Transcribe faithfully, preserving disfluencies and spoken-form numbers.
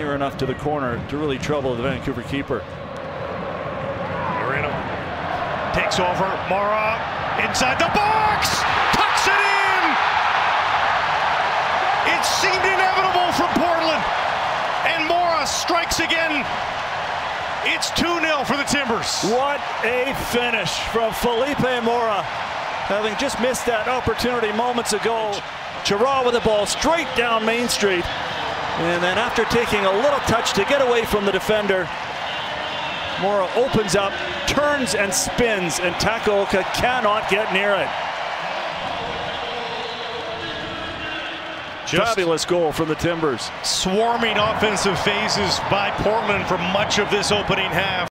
near enough to the corner to really trouble the Vancouver keeper. Moreno takes over. Mora inside the box. Tucks it in. It seemed inevitable from Portland. And Mora strikes again. It's two nil for the Timbers. What a finish from Felipe Mora, having just missed that opportunity moments ago. Chirra with the ball straight down Main Street. And then after taking a little touch to get away from the defender, Mora opens up, turns and spins, and Takaoka cannot get near it. Just fabulous goal from the Timbers. Swarming offensive phases by Portland for much of this opening half.